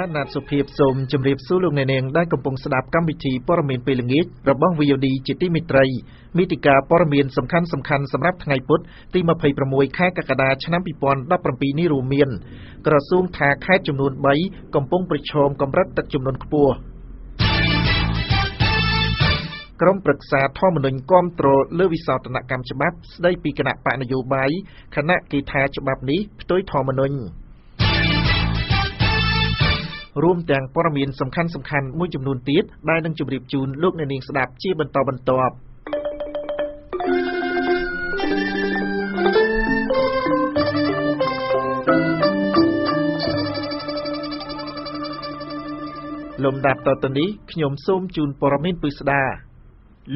អាណត្តិសុភាពសូមជម្រាបសួរលោកអ្នកនាងដែលកំពុងស្ដាប់កម្មវិធីព័ត៌មានពេលល្ងាចរបស់ VOD ជាទីមេត្រីមេតិការព័ត៌មានសំខាន់ៗសម្រាប់ថ្ងៃពុធទី26ខែកក្កដាឆ្នាំ2017នេះរួមមានក្រសួងថាខេត្តចំនួន3កំពុងប្រឈមកម្រិតទឹកចំនួនខ្ពស់ក្រុមប្រឹក្សាធម្មនុញ្ញគាំទ្រលើវិសោធនកម្មច្បាប់ស្ដីពីគណៈបកនយោបាយខណៈគេថាច្បាប់នេះផ្ទុយធម្មនុញ្ញរួមទាំងព័ត៌មានសំខាន់ៗមួយចំនួនទៀតដែលនឹងជម្រាបជូនលោកអ្នកនាងស្ដាប់ជាបន្តបន្ទាប់លំដាប់តទៅនេះខ្ញុំសូមជូនព័ត៌មានពិស្ដា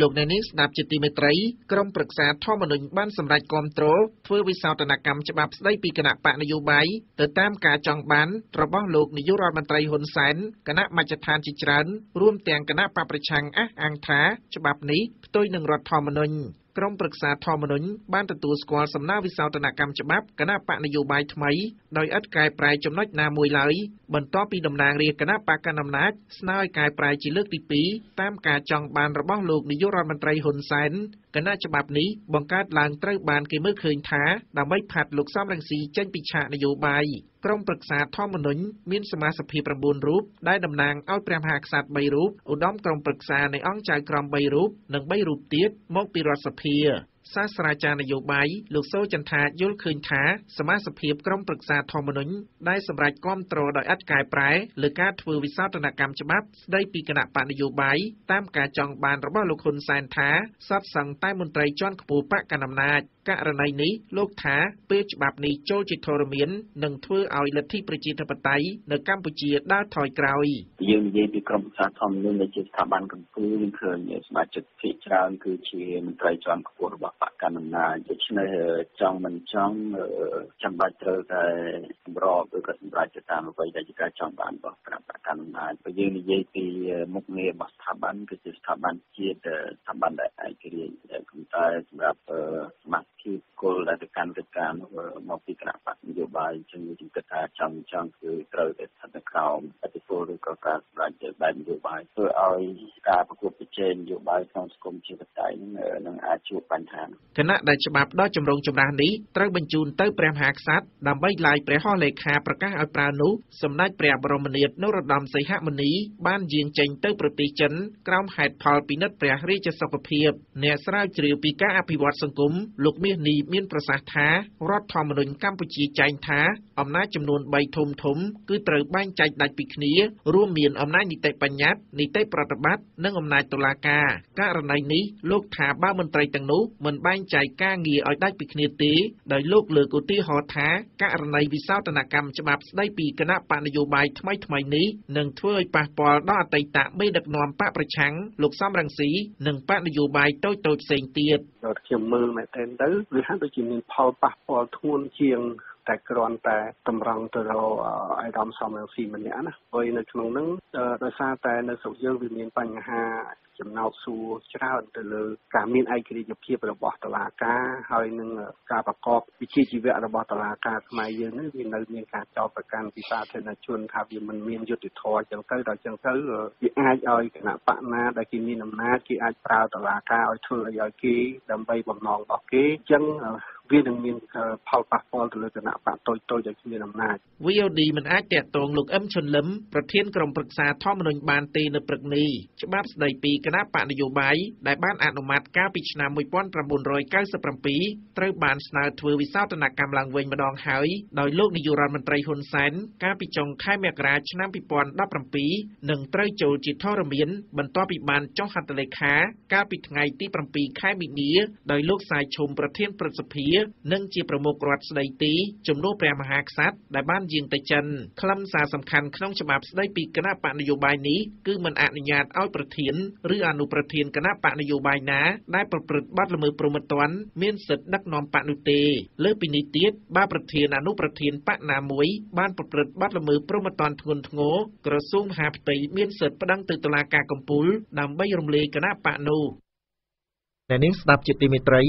លោកអ្នកនាងស្ដាប់ជាទីមេត្រីក្រុមប្រឹក្សាធម្មនុញ្ញបានសម្រេចគាំទ្រធ្វើវិសោធនកម្មច្បាប់ស្ដីពីគណៈបកនយោបាយទៅតាមការចង់បានរបស់លោកនាយករដ្ឋមន្ត្រីហ៊ុនសែនគណៈមជ្ឈដ្ឋានជាច្រើនរួមទាំងគណៈបកប្រឆាំងអះអាងថាច្បាប់នេះផ្ទុយនឹងរដ្ឋធម្មនុញ្ញក្រុមប្រឹក្សាធម្មនុញ្ញបានទទួលស្គាល់សំណើវិសោធនកម្មច្បាប់គណៈបកនយោបាយថ្មីដោយឥតកែប្រែចំណុចណាមួយឡើយបន្ទាប់ពីតំណាងរាស្ត្រគណៈបកកណ្ដាលអំណាចស្នើឲ្យកែប្រែជាលើកទី2តាមការចង់បានរបស់លោកនាយករដ្ឋមន្ត្រីហ៊ុនសែនគណៈច្បាប់នេះបង្កើតឡើងត្រូវបានគេមើលឃើញថាដើម្បីផាត់លោកសំរងស៊ីចេញពីឆាកនយោបាយក្រុមប្រឹក្សាធម្មនុញ្ញមានសមាជិក9រូបដែលតំណាងឲ្យព្រះមហាក្សត្រ3រូបឧត្តមក្រុមប្រឹក្សានៃអង្គចៅក្រម3រូបនិង3រូបទៀតមកពីរដ្ឋសភាសាស្ត្រាចារ្យនយោបាយលោកសូចន្ទាយល់ឃើញថាសមាជិកក្រុមប្រឹក្សាធម្មនុញ្ញដែលសម្រេចគាំទ្រដោយឥតកែប្រែលើការធ្វើវិសោធនកម្មច្បាប់ស្ដីពីគណៈបកនយោបាយតាមការចង់បានរបស់លោកហ៊ុនសែនថាស័ក្តិសមតែមន្ត្រីជាន់ខ្ពស់បកកណ្ដាលអំណាចករណីនេះលោកថាពេលច្បាប់នេះចូលជាធរមាននឹងធ្វើឲ្យលទ្ធិប្រជាធិបតេយ្យនៅកម្ពុជាដើរថយក្រោយយើងនិយាយពីក្រុមប្រឹក្សាធម្មនុញ្ញដែលជាស្ថាប័នកម្ពុជាឃើញសមាជិកភាគច្រើនគឺជាមន្ត្រីជាន់ខ្ពស់របស់បកកណ្ដាលអំណាចដូច្នេះចង់មិនចង់ចាំបាច់ត្រូវតែសម្របឬក៏សម្រាប់ទៅតាមអ្វីដែលជាការចង់បានរបស់បកកណ្ដាលអំណាចបើយើងនិយាយពីមុខងាររបស់ស្ថាប័នគឺជាស្ថាប័នជាតិស្ថាប័នដែលឯករាជ្យដែលគំតែសម្រាប់សមាជិកគឺគោលដែលទៅកាន់ទៅតាមមកពីគណៈបកនយោបាយជាងគិតថាចង់គឺត្រូវតែស្ថិតនៅក្រោមអធិបតេយ្យឬក៏ការសម្រេចចិត្តបែបនយោបាយធ្វើឲ្យការប្រកួតប្រជែងនយោបាយក្នុងសង្គមជាតិតែនឹងអាចជួបបញ្ហាគណៈដែលច្បាប់ដ៏ចម្រូងចម្រាសនេះត្រូវបញ្ជូនទៅព្រះមហាក្សត្រដើម្បីឡាយព្រះហស្ថលេខាប្រកាសឲ្យប្រើនោះសម្ដេចព្រះបរមនាថនរោត្តមសីហមុនីបានយាងចេញទៅប្រទេសចិនក្រោមហេតុផលពិនិត្យព្រះរាជសុខភាពអ្នកស្រាវជ្រាវពីការអភិវឌ្ឍសង្គមលោកនេះមានប្រសាសន៍ថារដ្ឋធម្មនុញ្ញកម្ពុជាចែងថាអំណាចចំនួន3ធំគឺត្រូវបែងចែកដាច់ពីគ្នារួមមានអំណាចនីតិបញ្ញត្តិនីតិប្រតិបត្តិនិងអំណាចតុលាការករណីនេះលោកថាបើមន្ត្រីទាំងនោះមិនបែងចែកការងារឲ្យដាច់ពីគ្នាទេដោយលោកលើកឧទាហរណ៍ថាករណីវិសោធនកម្មច្បាប់ស្ដីពីគណៈបកនយោបាយថ្មីនេះនឹងធ្វើឲ្យប៉ះពាល់ដល់អតីតមេដឹកនាំបកប្រឆាំងលោកសំរងស៊ីនិងបកនយោបាយតូចផ្សេងទៀតខ្ញុំមើលមែនទៅវាហាក់ដូចជាមានផលប៉ះពាល់ធ្ងន់ជាងតែគ្រាន់តែតម្រង់ទៅរកអាយដាមសំរងស៊ីម្នាក់ណាហើយនៅក្នុងហ្នឹងដោយសារតែនៅស្រុកយើងវាមានបញ្ហាចំណោទសួរច្រើនទៅលើការមានឯករាជ្យភាពរបស់តុលាការហើយនឹងការប្រកបវិជ្ជាជីវៈរបស់តុលាការខ្មែរយើងនេះវានៅមានការចោទប្រកាន់ពីសាធារណជនថាវាមិនមានយុត្តិធម៌ចឹងទៅដល់ចឹងទៅវាអាចឲ្យគណៈបកណាដែលគេមានអំណាចគេអាចប្រើតុលាការឲ្យធ្វើឲ្យគេដើម្បីបំណងរបស់គេចឹងវានឹងមានផលប៉ះពាល់ទៅលើគណៈបកតូចដែលគ្មានអំណាច VOD មិនអាចតាក់ទងលោកអឹមឈុនលឹមប្រធានក្រុមប្រឹក្សាធម្មនុញ្ញបានទេនៅព្រឹកនេះច្បាប់ស្ដីពីគណៈបកនយោបាយដែលបានអនុម័តកាលពីឆ្នាំ1997ត្រូវបានស្នើធ្វើវិសោធនកម្មឡើងវិញម្ដងហើយដោយលោកនាយករដ្ឋមន្ត្រីហ៊ុនសែនកាលពីចុងខែមករាឆ្នាំ2017និងត្រូវចូលជាធរមានបន្ទាប់ពីបានចុះហត្ថលេខាកាលពីថ្ងៃទី7ខែមីនាដោយលោកសាយឈុំប្រធានព្រឹទ្ធសភានិងជាប្រមុខរដ្ឋស្ដីទីជំនួសព្រះមហាក្សត្រដែលបានយាងទៅចិនខ្លឹមសារសំខាន់ក្នុងច្បាប់ស្ដីពីគណៈបកនយោបាយនេះគឺមិនអនុញ្ញាតឲ្យប្រធានឬអនុប្រធានគណៈបកនយោបាយណាដែលប្រព្រឹត្តបទល្មើសព្រហ្មទណ្ឌមានសិទ្ធិដឹកនាំបកនោះទេលើពីនេះទៀតបើប្រធានអនុប្រធានបកណាមួយបានប្រព្រឹត្តបទល្មើសព្រហ្មទណ្ឌធ្ងន់ធ្ងរក្រសួងមហាផ្ទៃមានសិទ្ធិប្តឹងទៅតុលាការកំពូលដើម្បីរំលាយគណៈបកនោះអ្នកនាងស្ដាប់ជាទីមេត្រី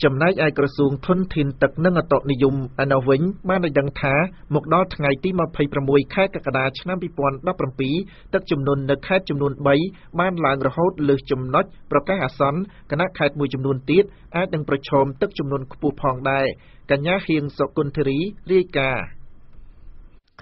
Chầm nay ai cửa xuống thôn thìn tật nâng ở tọt niềm ở nào vĩnh mà nơi đằng thá một đó ngày tí mà phải cầm mùi khai cả đà chăn bị bòn đắp cầm pí tất chầm nôn nực khai chầm nôn bấy ban làng rồi hốt lừa chầm nốt bọc cái hạ sắn cả nát khai mùi chầm nôn tiết ai đang bọc chồm tất chầm nôn phù phàng đại cả nhá hiền sọ côn thề rí ri cả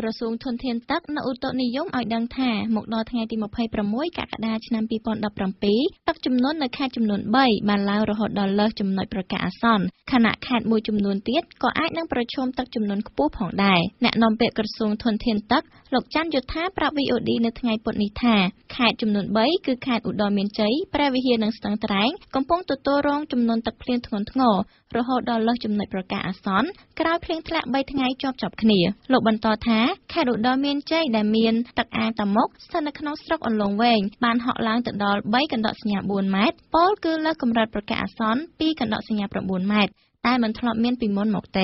cửa xuống thôn thìn tật nâng ở tọt niềm ở đằng thá một đó ngày tí mà phải cầm mùi cả đà chăn bị bòn đắp cầm pí tất chầm nôn nực khai chầm nôn bấy ban làng rồi hốt đòn lừa chầm nốt bọc cả sắnขณะขาดมวยจำนวนเตี้ยก็อาจนั่งประชุมตักจำนวนผู้ผ่องได้แนะนำเปิดกระทรวงทนเทียนตักหลบจันยุทธาประวิโอดีในทางปนิธาขาดจำนวนใบคือขาดอุดมเมียนใจประวิเฮนังสังตรังกำปองตัวโตรองจำนวนตักเพลียนถงถงอรหดอลเลิกจำนวนประกาศอักษรกล่าวเพลียงแถลใบทางจอบจับขณีหลบบันตอท้าขาดอุดมเมียนใจดามีนตักอาตมกสนักน้องสตรอกอันลงเวงบานเหาะล้างตัดดอลใบกันดอสัญญาบุญแมทปอลคือเลิกกำรัดประกาศอักษรปีกันดอสัญญาประบุญแมทได้มันทลอบเมียนปีมนหมกเต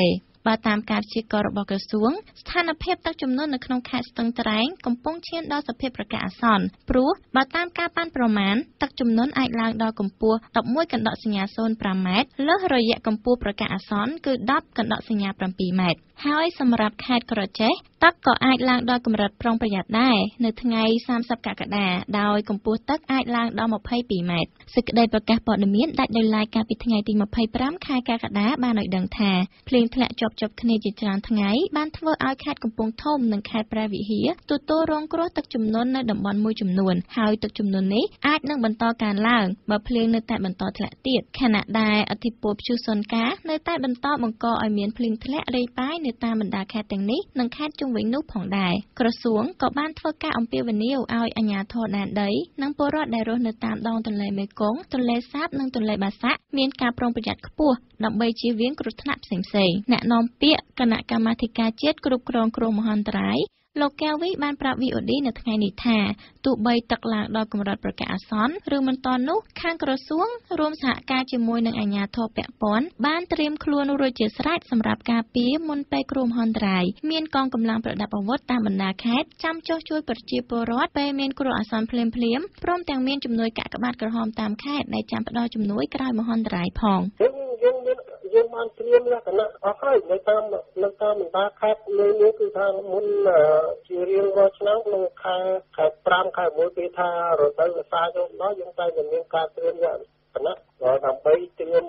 บาตามการชี้กรบกระทรวงสถานภาพตักจำนวนในขนมขาดตังตรังกำปองเชียนดอสภาพประกาศสอนปรูบาตามการปั้นประมาณตักจำนวนไอลางดอกำปัวตับมวยกันดอสัญญาโซนประมาทเลือดรอยแยกกำปัวประกาศสอนคือดับกันดอสัญญาประปีแมทให้สำหรับขาดกระเจตักก็ไอลางดอกำรัดปรองประหยัดได้ในทั้งไงสามสัปกะกระดาดาวกำปัวตักไอลางดอกมาไพ่ปีแมทศึกได้ประกาศปอดเมียนได้โดยลายการปิดทั้งไงตีมาไพ่ปรำคายกระดาบานหน่อยดังแท้เพลงแผลจบจบคณีจิตจันทไงบ้านทเวอไอแคดกำปงท่อมหนึ่งแคดแปรวิเหียตัวโตรองกรอตักจุ่มนนในดับบอลมวยจุ่มนวลหายตักจุ่มนนนี้อาจนั่งบรรทอการล่างมาเพลงในแต่บรรทอแถลเตียดขณะใดอธิปบชูสนกาในแต่บรรทอมังกรอเมียนเพลงแถลเรยป้ายในตาบรรดาแคดแต่งนี้หนึ่งแคดจุ่มวิญนุผ่องได้กระสวงก็บ้านทเวอก้าอมเปียวนิวไออัญญาทอแดนได้นั่งโปรดได้รถในตามดองตนเลยเมกงตนเลยซับนั่งตนเลยบาสะเมียนการปรองประหยัดขบวนดับใบชีเวียงกรุธนับเสียงเสียงแนะนำเปียคณะกรรมาธิการเจ็ดกรุบกรองกรมมหันตรายโลกแก้ววิบานประวิโอดีในทางนิทาตุใบตักหลากดอกกำรัดประกาศซ้อนหรือมันตอนนุข้างกระทรวงรวมสหการจิมวยนางอัญญาโทเปะปอนบ้านเตรียมครัวนรวยเจสราชสำหรับกาปีมนไปกรมฮอนไตรเมียนกองกำลังประดับอาวุธตามบรรดาแคดจำโจช่วยปฏิบัติรอดไปเมียนกรัวอัศนเพลิมเพลียมพร้อมแต่งเมียนจำนวนกะกบาดกระหอมตามแคดในจำปะดอจำนวนกลายมหันตรายพองยังมันเตรียมแล้วกันนะเอาให้ในตามบรรดาแคดนี้คือทางมุนชีเรียงวัชนังลงคาขายปรามขายมวยปีธาหรือไปวิสาจงน้อยยังไปเหมือนมีการเตรียมอย่างนั้นเราทำไปเตรียม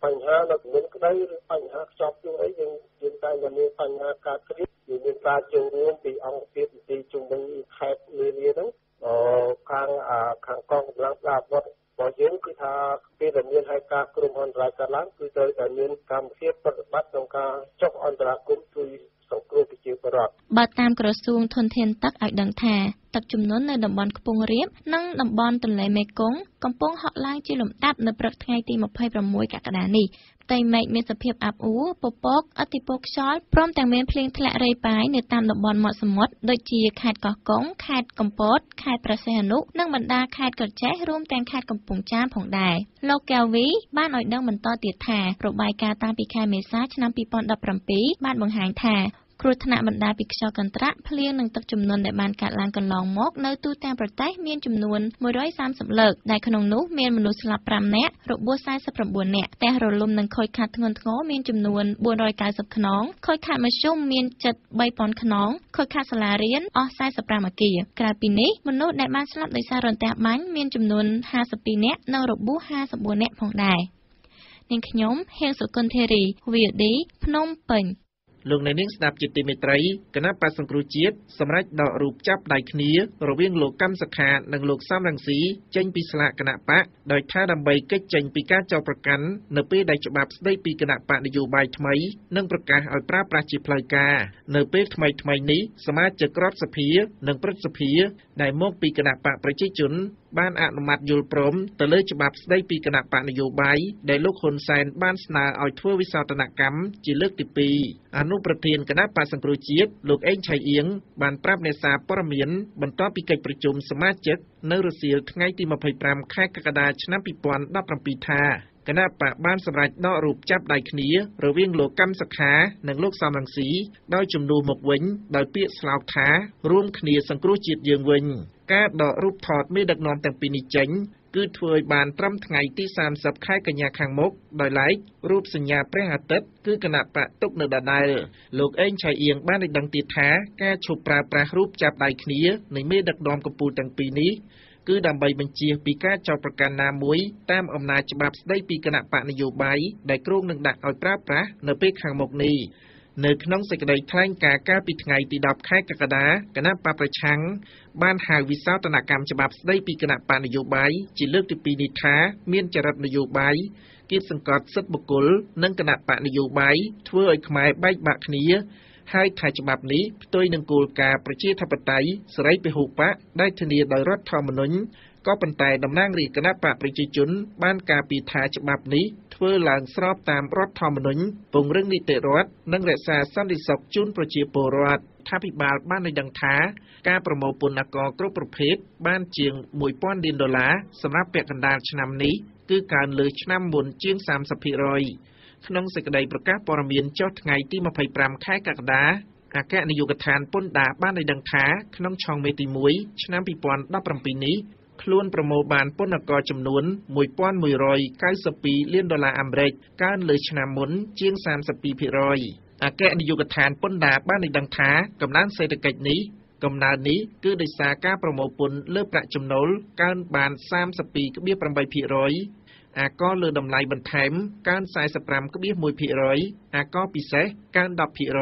ปัญหาหลักเหมือนกันได้หรือปัญหาชอบยังไงยังไปเหมือนมีปัญหาการเตรียมอยู่ในการจูงเรื่องปีอังกฤษปีจุงมีขายเรียนนั้นข้างกองหลังดาบวัดบ่อยยิ่งคือถ้าเป็นเงินให้การกลุ่มอันตรายการล้างคือจะเป็นเงินทำเสียปฏิบัติต้องการจบอันตรายกลุ่มทุยบาดตามกระทรวงทนเทนตักอัดดังแท้ตักจุ่มน้นในดับบอลกระปงเรียบนั่งดับบอลตุนไหลเมกงกำปงเหาะล่างจีหลมตับในประเทศไทยตีมาไพ่ประมวยกะกระดานี่ไตเมกเมสเพียบอับอูปปกอติปกช้อนพร้อมแต่งเมนเพลงแถลไรไปในตามดับบอลเหมาะสมมติโดยจีขาดกอกงขาดกำปดขาดประเสนุนั่งบรรดาขาดกระแจร่วมแต่งขาดกำปงจ้าผ่องได้โลกแกววิบ้านอ่อยดังบรรทอติดแท้ระบายการตามปีแคเมซ่าชนะปีปอนดับรำปีบ้านบางหางแท้ครูธนาบรรดาปิกชอกันตระเพลียงหนึ่งตักจำนวนในบ้านการล้างกันลองมกในตู้แตงประเทศเมียนจำนวน130เลิกได้ขนมนุ๊กเมียนมนุษย์สลับปรำแนะรบบัวไซส์สปรบบัวแนะแต่หลอดลมหนึ่งคอยขาดเงินท้อเมียนจำนวน190ขนมคอยขาดมาชุ่มเมียนจัดใบปอนขนมคอยขาดสลาเรียนอ้อไซส์สปรามะกี้กราปีนี้มนุษย์ในบ้านสลับโดยสารรอนแต่มันเมียนจำนวน50ปีแนะนรบบัว50บัวแนะผ่องได้ในขยมเฮงสุกนเทรีวิวดีพนมเปิงลงในนิ่งสนับจิตติเมตรัยคณะปัสสังครูจิตสำหรับดอกรูปจับได้ขณีระเวียงโลกัมสขาหนึ่งโลกสามรังสีเจนปีสละคณะปะโดยท่าดำใบเกิดเจนปีการเจ้าประกันเนื้อเป้ได้ฉบับได้ปีคณะปะนโยบายทำไมนั่งประกาศเอาปราปราชิพลายกาเนื้อเป้ทำไมนี้สามารถจะกรอบสเพียหนึ่งประสเพียได้มกปีคณะปะประชิดจุนบ้านอนุมัติยุลพร้อมแต่เลือกฉบับได้ปีคณะปะนโยบายได้ลูกคนแซนบ้านสนาเอาทั่ววิสาตนกรรมจีเลือกติปีอนุประเทียนคณะปัสสังครูจิตลูกเอ็งชัยเอียงบานปราบเนศาปรเมียนบรรทอปีเกยประชุมสมาชิกนรุเสียทั้งไงตีมาภัยปรามค่ายกระดาชนะปีปอนดับรำปีธาคณะปะบ้านสำราญนอรูปจับได้ขณีระเวียงโลกัมสขาหนังโลกสามรังสีโดยจุ่มดูหมกเวงโดยเปียสลาวท้าร่วมขณีสังครูจิตเยืองเวงการดอกรูปถอดไม่ดักนอนแต่ปีนิจัง គឺធ្វើឲ្យបានត្រឹមថ្ងៃទី30ខែកញ្ញាខាងមុខដោយឡែករូបសញ្ញាព្រះអាទិត្យគឺគណៈបកទុកនៅដដែលលោកអេងឆៃអៀងបានឲ្យដឹងទៀតថាការឈប់ប្រើប្រាស់រូបចាប់ដៃគ្នានៃមេដឹកនាំកម្ពុជាទាំងពីរនេះគឺដើម្បីបញ្ជាពីការចោទប្រកាន់ណាមួយតាមអំណាចច្បាប់ស្ដីពីគណៈបកនយោបាយដែលគ្រោងនឹងដាក់ឲ្យប្រើប្រាស់នៅពេលខាងមុខនេះនៅក្នុងសេចក្តីថ្លែងការណ៍កាលពីថ្ងៃទី10ខែកក្កដាគណៈបកប្រឆាំងបានហៅវិសោធនកម្មច្បាប់ស្ដីពីគណៈបកនយោបាយជាលើកទី2នេះថាមានចរិតនយោបាយគៀបសង្កត់សិទ្ធិបុគ្គលនិងគណៈបកនយោបាយធ្វើឲ្យខ្មែរបែកបាក់គ្នាហើយថាច្បាប់នេះផ្ទុយនឹងគោលការណ៍ប្រជាធិបតេយ្យសេរីពហុបកដែលធានាដោយរដ្ឋធម្មនុញ្ញក៏ប៉ុន្តែតំណាងរាស្ត្រគណៈបកប្រជាជនបានការពីថាច្បាប់នេះធ្វើឡើងស្របតាមរដ្ឋធម្មនុញ្ញពង្រឹងនីតិរដ្ឋនិងរក្សាសន្តិសុខជូនប្រជាពលរដ្ឋថាអភិបាលបានឲ្យដឹងថាការប្រមូលពន្ធអាករគ្រប់ប្រភេទបានជាង $1000 លានដុល្លារសម្រាប់ពាក់កណ្ដាលឆ្នាំនេះគឺកើនលើឆ្នាំមុនជាង 30%ក្នុងសេចក្តីប្រកាសព័ត៌មានចុះថ្ងៃទី25ខែកក្កដាអគ្គនាយកដ្ឋានពន្ធដារបានឲ្យដឹងថាក្នុងឆង់មេទី1ឆ្នាំ2017នេះខ្លួនប្រមូលបានពន្ធអាករចំនួន $1,192 លានដុល្លារអាមេរិកកើនលើឆ្នាំមុនជាង 32% អគ្គនាយកដ្ឋានពន្ធដារបានឲ្យដឹងថាកំណើនសេដ្ឋកិច្ចនេះគឺដោយសារការប្រមូលពន្ធលើប្រាក់ចំណូលកើនបាន 32.8%អាករលើតម្លៃបន្ថែមកើន 45.1%, អាករពិសេសកើន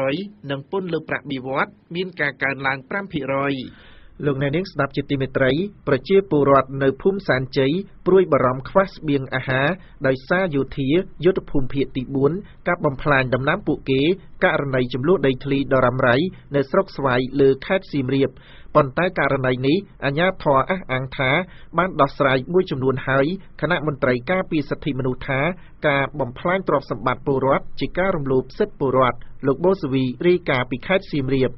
10% និងពន្ធលើប្រាក់បៀវត្សមានការកើនឡើង 5%. លោកអ្នកនាងស្ដាប់ជាទីមេត្រីប្រជាពលរដ្ឋនៅភូមិសានជ័យព្រួយបារម្ភខ្វះស្បៀងអាហារដោយសារយោធាយុទ្ធភូមិភាគទី4កាប់បំផ្លាញដំណាំពួកគេករណីចំនួនដីធ្លីដរ៉ាំរៃនៅស្រុកស្វាយលើខេត្តសៀមរាបប៉ុន្តែករណីនេះអាជ្ញាធរអះអាងថាបានដោះស្រាយមួយចំនួនហើយគណៈមន្ត្រីការពារសិទ្ធិមនុស្សថាការបំផ្លាញទ្រព្យសម្បត្តិពលរដ្ឋជាការរំលោភសិទ្ធិពលរដ្ឋលោកបូសវីរាយការណ៍ពីខេត្តសៀមរាប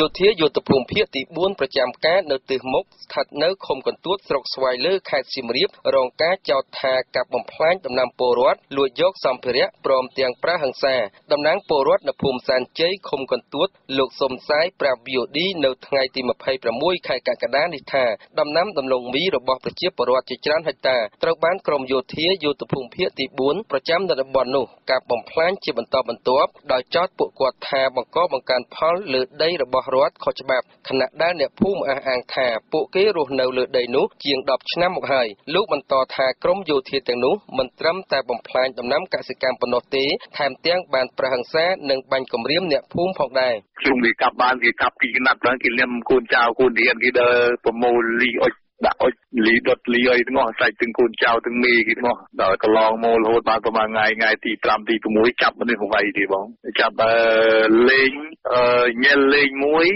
យោធាយុទ្ធភូមិភាគទី4ប្រចាំការនៅទិសមុខស្ថិតនៅឃុំកន្ទួតស្រុកស្វាយលើខេត្តសៀមរាបរងការចោទថាកាប់បំផ្លាញដំណាំពលរដ្ឋលួចយកសម្ភារៈព្រមទាំងប្រើហិង្សាតំណាងពលរដ្ឋនៅភូមិសានជ័យឃុំកន្ទួតលោកសុំសាយប្រាប់ VOD នៅថ្ងៃទី26ខែកក្កដានេះថាដំណាំដំឡូងមីរបស់ប្រជាពលរដ្ឋជាច្រើនហិកតាត្រូវបានក្រុមយោធាយុទ្ធភូមិភាគទី4ប្រចាំនៅតំបន់នោះកាប់បំផ្លាញជាបន្តបន្ទាប់ដោយចោទពួកគាត់ថាបង្កបង្កើនផលលើដីរបស់រដ្ឋខុសច្បាប់ខណៈដែលអ្នកភូមិអះអាងថាពួកគេរស់នៅលើដីនោះជាង10ឆ្នាំមកហើយលោកបន្តថាក្រមយោធាទាំងនោះមិនត្រឹមតែបំផ្លាញដំណាំកសិកម្មប៉ុណ្ណោះទេថែមទាំងបានប្រហិង្សានិងបាញ់គំរាមអ្នកភូមិផងដែរខ្ញុំនិយាយកាប់បានគេកាប់ពីណាត់ហ្នឹងគេលាមកូនចៅកូនរៀនគេដើរប្រមូលលីអុចដាក់អុចលីដុតលីអីទាំងអស់សាច់ទាំងកូនចៅទាំងមីគេទាំងអស់ដល់កន្លងមករហូតបានប្រហែលថ្ងៃទី5ទី6ចាប់មនុស្សវៃទេបងចាប់លេងញ៉ែលលេងមួយ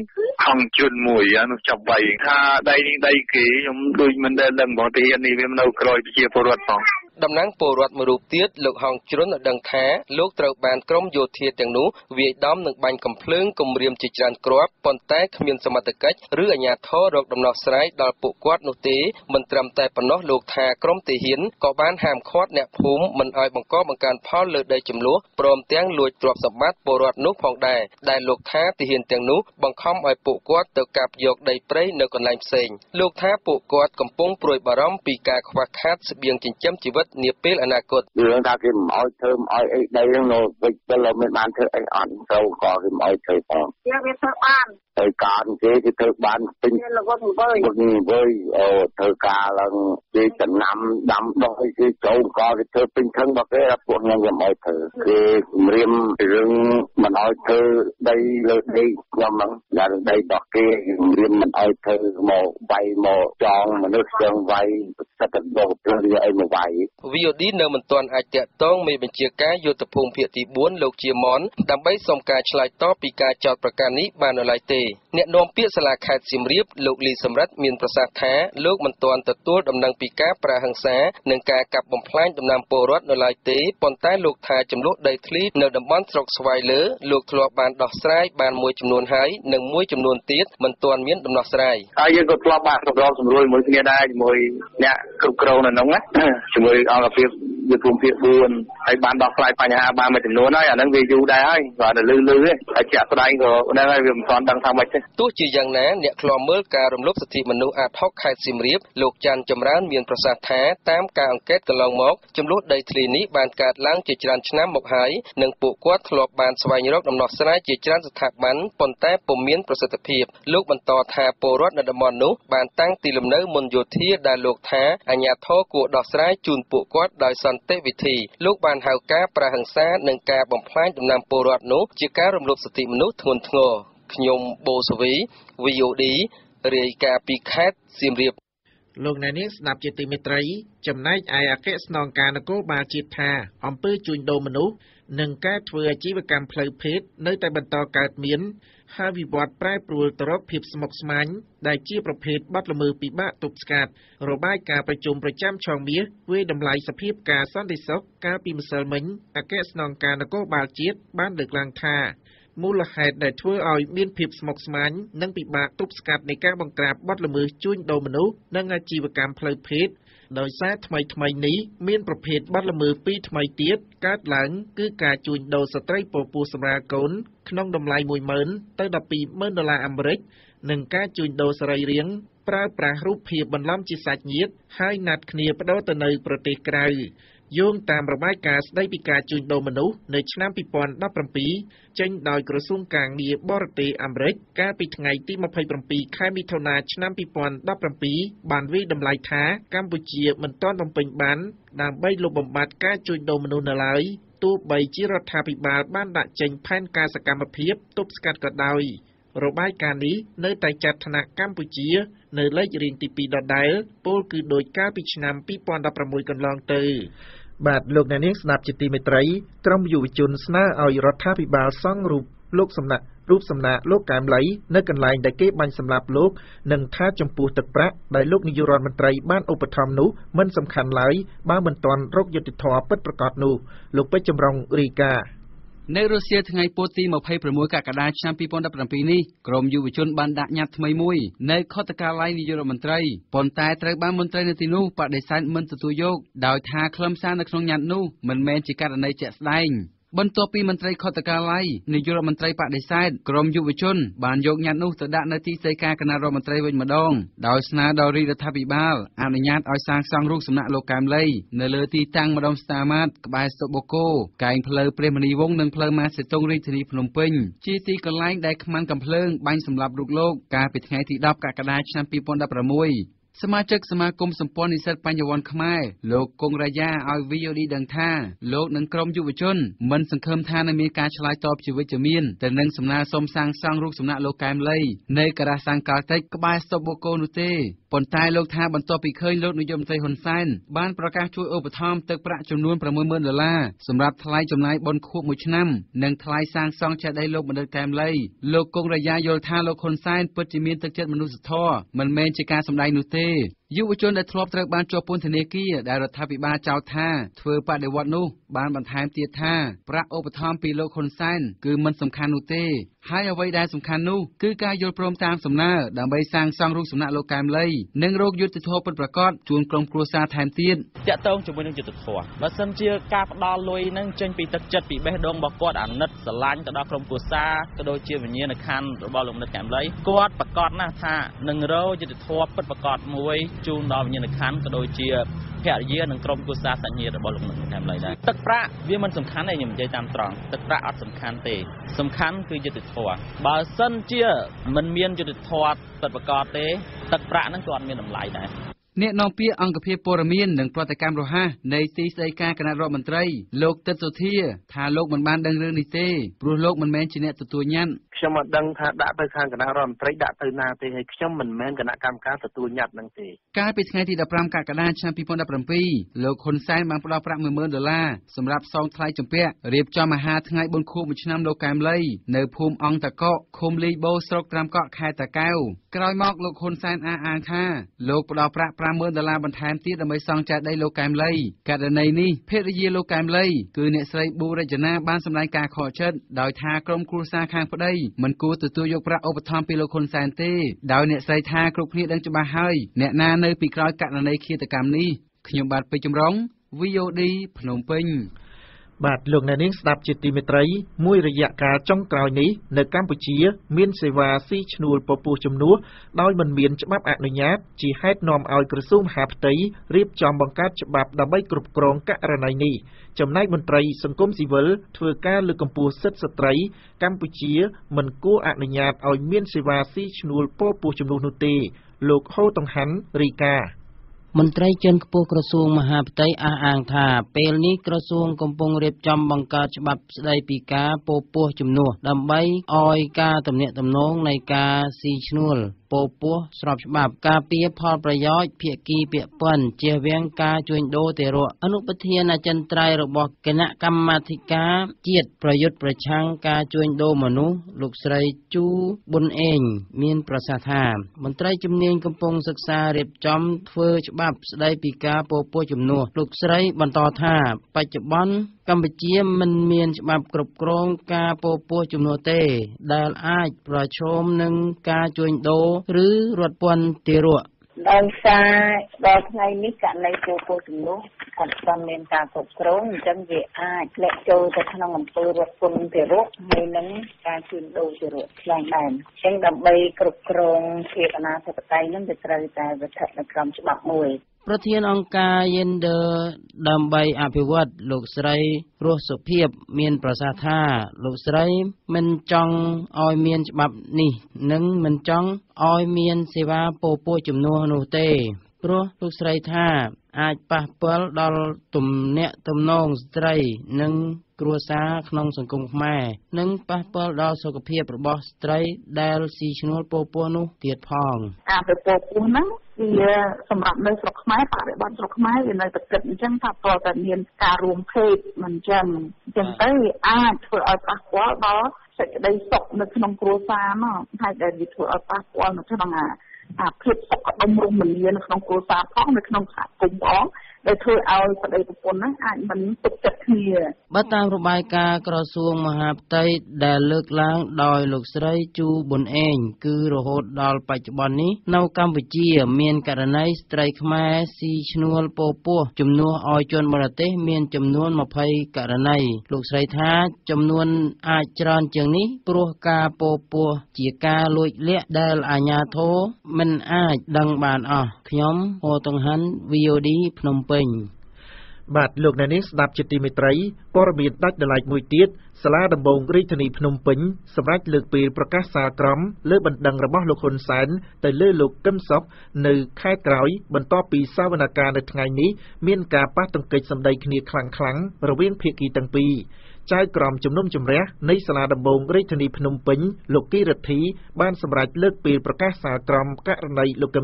ខំជន់មួយអានោះចាប់វៃថាដៃនេះដៃគេខ្ញុំដូចមិនដែលដឹងបងទីនេះវានៅក្រោយប្រជាពលរដ្ឋផងតំណាងពលរដ្ឋមួយរូបទៀតលោកហងជ្រុនដឹងថាលោកត្រូវបានក្រុមយោធាទាំងនោះវាយដំនិងបាញ់កំភ្លើងគំរាមជាច្រើនគ្រាប់ប៉ុន្តែគ្មានសមត្ថកិច្ចឬអាជ្ញាធររកដំណោះស្រាយដល់ពួកគាត់នោះទេមិនត្រឹមតែប៉ុណ្ណោះលោកថាក្រុមទាហានក៏បានហាមឃាត់អ្នកភូមិមិនឲ្យបង្កបង្កើនផលលើដីចំនួនព្រមទាំងលួចទ្រព្យសម្បត្តិពលរដ្ឋនោះផងដែរដែលលោកថាទាហានទាំងនោះបង្ខំឲ្យពួកគាត់ទៅកាប់យកដីព្រៃនៅកន្លែងផ្សេងលោកថាពួកគាត់កំពុងព្រួយបារម្ភពីការខ្វះខាតស្បៀងចិញ្ចឹមជីវិតនេះពេលអនាគតយើងថាគេមិនអោយធ្វើមិនអោយអីដីហ្នឹងនៅវិចទៅមិនបានធ្វើអីអត់ទៅក៏គេមិនអោយធ្វើផងយើងវាធ្វើបានធ្វើការគេធ្វើបានពេញលោកវិញអូធ្វើការឡើងគេចំណាំដាំដុះគេចូលក៏គេធ្វើពេញខឹងរបស់គេដល់ពួកខ្ញុំមិនអោយធ្វើគេគម្រាមរឿងមិនអោយធ្វើដីលើដីខ្ញុំហ្នឹងដល់ដីរបស់គេគម្រាមមិនអោយធ្វើមកវាយមកចងមនុស្សចឹងវាយសិទ្ធិរបស់ព្រោះវាអីមកវាយVOD នៅមិនទាន់អាចតាក់ទងមេបញ្ជាការយុទ្ធភូមិភាគទី4លោកជាមនដើម្បីសុំការឆ្លើយតបពីការចោទប្រកាន់នេះបាននៅឡើយទេអ្នកនាំពាក្យសាលាខេត្តសៀមរាបលោកលីសំរិទ្ធមានប្រសាសន៍ថាលោកមិនទាន់ទទួលដំណឹងពីការប្រើហិង្សានិងការកាប់បំផ្លាញដំណាំពលរដ្ឋនៅឡើយទេប៉ុន្តែលោកថាចំនួនដីធ្លីនៅតំបន់ស្រុកស្វាយលើលោកធ្លាប់បានដោះស្រាយបានមួយចំនួនហើយនិងមួយចំនួនទៀតមិនទាន់មានដំណោះស្រាយហើយយើងក៏ធ្លាប់បានប្រកបសម្រួលជាមួយគ្នាដែរជាមួយអ្នកគ្រប់គ្រងនៅក្នុងណាជាមួយអង្គភាព อยู่กลุ่มเพียบูนไอ้บ้านดอกไฟปัญหาบ้านมาถึงโน้นน้อยอ่ะนั่งวิวอยู่ได้ก็เดือดลื้อๆไอ้เจ้าตัวใดก็ได้ไอ้วิวสอนดังทางมาใช่ตัวจีอย่างนั้นเนี่ยคลอมเมื่อการรำลึกสติมนุษย์อาทอกไข่ซิมรีบโลกจันจำร้านเมียนประสาทแท้ตามการอังเกตกลองมอกจำลุดได้ทรีนี้บานการล้างจิจรันชนะหมกหายหนึ่งปุกวัดคลอบบานสวายยรกดำนอกสลายจิจรันสถาบันปนแต่ปมเมียนประสิทธิภาพลูกบรรทอทาโปรดนดมอนุบานตั้งตีลมเนื้อมนโยธีดาโลกแท้อัญญาทอกูดอกสลายจูนปุกวัดได้สันเตวิธีลูกบานหาวกาประหังซาหนึ่งกาบ่มพลายดำนำโปรดนุจิการรำลึกสติมนุษย์ทวนทงขยมโบสวีวิโอดีเรียกาปีแคทซิมเรียบลงในนี้สนับจิตมิตรีจำนายไอ้อาเกสนองการนโกบาจิตธาอมปื้อจุนโดมนุษย์หนึ่งแก้เถื่อจีวกรรมเพลย์เพชรในแต่บรรดาการเมียนฮาวิบอดแปรปรวนตรบผิบสมกสมันได้จีประเภทบัตรละมือปีบะตุกสกัดระบายการประชุมประจำช่องเมียเวดำลายสภีบการสันติศกการปีมเซลมิงอาเกสนองการนโกบาจิตบ้านเดือกลางธามูลเหตุได้ช่วยเอาเมียนผิบสมกสมันนั่งปีบะตุกสกัดในการบังกราบบัตรละมือจุนโดมนุษย์นั่งอาจีวกรรมเพลย์เพชรโดยแท้ทำไมนี้เมียนประเภทบัตรละมือปีทำไมเตี้ยการหลังคือการจูนโดสตรีโปปูสรากลขนมดำลายมวยเหมือนเตอร์ดับปีเมื่อดอลลาร์อเมริกหนึ่งการจูนโดสไรเรียงปราปรารูปเพียบบรรล้ำจิตสัจเนียดให้นัดเนียประดอตเนยประเทศไกลโยงตามระบายการได้ปีการจูนโดมนุษย์ในชนะปีปอนดับปรมปีเจนโดยกระทรวงการเนียบอร์เตอเมริกการปีไงที่มาภัยปรมปีค่ายมิถนาชนะปีปอนดับปรมปีบานวิดำลายท้ากัมพูชีมันต้อนลงเป็นบ้านนำใบลบบบัดการจูนโดมนุษย์อะไรตู้ใบจิรธาภิบาลบ้านดะเจงแผ่นการสกรรมเพียบตุบสกัดกระดอยระบายการนี้เนื้อไตจัดธนากัมพูชีเนื้อเลี้ยงเรียนติปีดอดไดล์ปูคือโดยการพิจารณาปีปอนดับประมวยกันลองเตยบาดลูกในนี้สนับจิตติเมตรัยกรมอยู่จุนสนาเอายรธาภิบาลซ่องรูปโลกสำนักรูปสำนักโลกการไหลเนื้อกันไหลได้เก็บมันสำหรับโลกหนึ่งท่าจมปูตะประได้โลกนิยรอนมันไตรบ้านอุปธรรมนุมันสำคัญไหลบ้านมันตอนโรคยติทอเปิดประกอบนุลูกไปจำลองรีกาในรัสเซียทั้งไงโปตีมาภัยประมวยกากระดาษชั้นปีปอนดับรังปีนี้กรมยุวชนบันดาญาทมัยมวยในข้อตะการไลนิยรมนตรีปอนตายตรักบ้านมนตรีในตินูปะได้สันมันตุโยกดาวทาคลำซานนักนงยันนูเหมือนแมนจิการในเจสไลน์บนตัวปีมนตรีข้อตะการไลนิยรมนตรีปะได้สันกรมยุวชนบานยกยันนูตระดานาทีเซกากนารมนตรีวันมาดองดาวสนาดาวรีรัฐบิบาลอนุญาตเอาสร้างสร้างรูปสำนักโลกามเลยในเลอตีตั้งมาดองสตาร์มาร์กบายสโบโกไก่เพลย์เปรมณีวงหนึ่งเพลย์มาเสตงรีธนีพนมเพ่งจีตีกไลได้ขมันกำเพลิงบังสำหรับลูกโลกการปิดไงที่ดับกากระดาษชั้นปีปอนดับประมวยสมาชิกสมาคมสมปองนิสัยปัญญาวันขมายโลกกงรายาเอาวิโยดีดังท่าโลกหนังกรมยุวชนมันสังคมท่าในมีการฉลายตอบชีวิตจะมีนแต่หนังสำนักสมสร้างสร้างรูปสำนักโลกแกมเลยในกระสังกาเตกบายสโบโกนุเตปนตายโลกท่าบรรทอปีเคยโลกนิยมใจหนไซน์บ้านประกาศช่วยอุปถัมภ์ตึกประจำนวนประมวลเมื่อเดือนละสำหรับทลายจำนายบนคู่มุชน้ำหนังทลายสร้างสร้างจะได้โลกมันเดินแกมเลยโลกกงรายาโยธาโลกคนไซน์ปัจจิมีนตึกเจ็ดมนุษย์ท่อมันเมนจิการสำได้นุเตยุวชนได้ทรวบตรกบานจปูนธเนกี้ได้รัฐบิบาลเจ้าท่าเถื่อปาเดวัดนุบานบรรทามเตียท่าพระอุปถัมภ์ปีโลกคนไซน์คือมันสำคัญนุเตให้เอาไว้ได้สำคัญนู้คือการโยนโปรมตามสำนักดำไปสร้างสร้างรูปสำนักโลกามเลยหนึ่งโรคยุติโทษเป็นประกอบจูนกลมครัวซาแทนตีนจะต้องจมวันยุติโทษมาสัมเชียกาบดอลอยนั่งเจนปีตักจัดปีเบดงบอกกอดอันนัดสลายจะดอกลมครัวซากระโดดเชียวันนี้นะคันบอลลงนัดแกมเลยกอดประกอบหน้าท่าหนึ่งโรคยุติโทษเป็นประกอบมวยจูนดอลวันนี้นะคันกระโดดเชียแผ่เยื่อหนึ่งกลมครัวซาสัญญาบอลลงนัดแกมเลยได้ตักพระเรื่องมันสำคัญในหนุ่มใจตามตรองตักพระอัดสำคัญเตะสำคัญคือยุติโทษบาสันเชียมันเมียนยุติโทษเป็นประกอบเตะตักประนั้นก่อนมีน้ำลายได้เนื้อน้องเปียอังกฤษปรมีนหนึ่งปฏิกรรมโรฮะในตีสายการคณะรัฐมนตรีโลกเตตุเทียทาโลกมันบ้านดังเรื่องนิเต้ปลุกโลกมันแมนชิเนตตัวยันเชื่อมันดังท่าด่าไปทางคณะรัฐมนตรีด่าไปนาเตให้เชื่อมันแมนคณะกรรมการตัวยันดังเตการปิดงานที่ดับรามกากระดาษชั้นพิพนธ์ดับรามปีโลกคนไซน์บางปลาประมือเมินดอลลาร์สำหรับซองไทยจมเปียเรียบจอมหาทั้งไงบนคู่มุชนำโลกแกมเลยเนื้อภูมิอังตะเกาะคมลีโบสโลกรามเกาะคายตะเก้ากลอยมอกโลกคนไซน์อาอังค่าโลกปลาประประเมินดอลลาร์บรรทามที่ดำไปซองจะได้โลกแกมเลยการในนี้เพศเยโลกแกมเลยคือเนสไรบูรจนาบ้านสำนักการขอเชิดดอยทากรมครูซาคางพอได้มันกูตัวยกพระอุปธรรมปีโลคนแซนเต้ดาวเนสไรทากรุกเพียดังจะมาให้เนนาในปีกลอยกะในเคียตกรรมนี้ขยมบาดไปจำร้อง VOD ភ្នំពេញ បាទលោកអ្នកនាងស្ដាប់ជាទីមេត្រីមួយរយៈកាលចុងក្រោយនេះ មន្ត្រីជាន់ខ្ពស់ក្រសួងមហាផ្ទៃអះអាងថាពេលនេះក្រសួងកំពុងរៀបចំបង្កើតច្បាប់ស្តីពីការពោពោះចំនួនដើម្បីឲ្យការទំនាក់ទំនងនៃការស៊ីឈ្នួលពោពោះស្របច្បាប់ការពារផលប្រយោជន៍ភាគីពាក់ព័ន្ធជារាងការជួញដូរទារកអនុប្រធានអាចិន្ត្រៃយ៍របស់គណៈកម្មាធិការជាតិប្រយុទ្ធប្រឆាំងការជួញដូរមនុស្សលោកស្រី ជូ ប៊ុនអេងមានប្រសាសន៍ថា បច្ចុប្បន្នកម្ពុជាមិនមានច្បាប់គ្រប់គ្រងការពោពោះចំនួនទេដែលអាចប្រឈមនឹងការជួញដូរឬរត់ពន្ធទារក ដោយសារដល់ថ្ងៃនេះករណីពលពលចំនួនគាត់ស្គាល់មានការគ្រប់គ្រងអញ្ចឹងវាអាចធ្លាក់ចូលទៅក្នុងអំពើរត់ពន្ធទារកហើយនឹងការជួញដូរទារកខ្លាំងដែរអញ្ចឹងដើម្បីគ្រប់គ្រងជាអនាធិបតេយ្យនឹងត្រូវតែវិធាននៅក្រមច្បាប់មួយ ប្រធានអង្គការយេនឌ័រដើម្បីអភិវឌ្ឍលោកស្រីរស់សុភិបមានប្រសាសន៍ថាលោកស្រីមិនចង់ឲ្យមានច្បាប់នេះនិងមិនចង់ឲ្យមានសេវាពោពោះជំនួសនោះទេព្រោះលោកស្រីថាអាចប៉ះពាល់ដល់ទំនាក់ទំនងស្ត្រី និងប៉ះពាល់ដល់សុខភាពរបស់ស្ត្រីដែលស៊ីឈ្នួលពោពោះនោះទៀតផង ដោយធ្វើឲ្យបដិប្រពន្ធអាចមិនទុកចិត្តគ្នា បាទលោកអ្នកនាងស្ដាប់ជាទីមេត្រីព័ត៌មានដាច់ដライមួយទៀតសាលាដំបងរាជធានីភ្នំពេញសម្រាប់លើកពីប្រកាសសាលក្រមលើបណ្ដឹងរបស់លោកហ៊ុនសែនទៅលើលោកកឹមសុខនៅខេត្តក្រោយបន្ទាប់ពីសវនកម្មនៅថ្ងៃនេះមានការប៉ះទង្គិចសម្ដីគ្នាខ្លាំងៗរវាងភាគីទាំងពីរ ចៅក្រមជំនុំជម្រះនៃសាលាដំបងរាជធានីភ្នំពេញលោកគីរិទ្ធីបានសម្រេចលើកពីប្រកាសសាលក្រមករណីលោក 10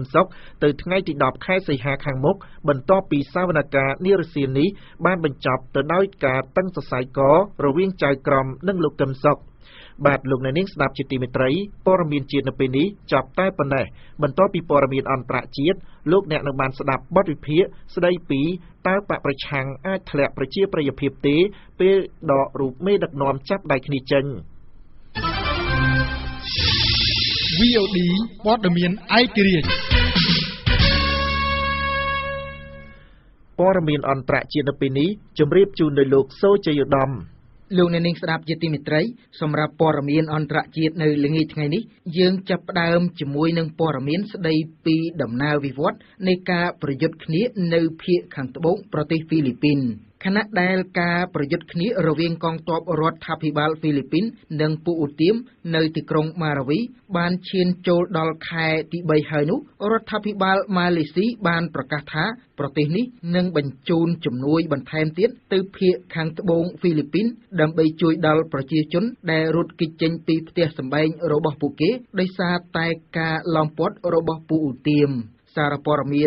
ខែសីហាខាងមុខបន្ទាប់ពីសវនកម្មនារីសៀននេះបានបញ្ចប់ទៅដោយការតឹងសរសៃកររវាងចៅក្រមនិងលោកគឹមសុខ បាទលោកអ្នកនាងស្ដាប់ជាទីមេត្រីព័ត៌មានជានៅពេលនេះចប់តែប៉ុណ្ណេះ លោកអ្នកនាងស្ដាប់ជាទីមេត្រីសម្រាប់ព័ត៌មានអន្តរជាតិនៅល្ងាចថ្ងៃនេះយើងចាប់ផ្ដើមជាមួយនឹងព័ត៌មានស្ដីពីដំណើរវិវត្តនៃការប្រយុទ្ធគ្នានៅភាគខាងត្បូងប្រទេសហ្វីលីពីន ខណៈដែលការប្រយុទ្ធគ្នារវាងកងទ័ពរដ្ឋថាភិបាលហ្វីលីពីននិងពួកឧទាមនៅទីក្រុងម៉ារាវីបានឈានចូលដល់ខែទី សារព័ត៌មា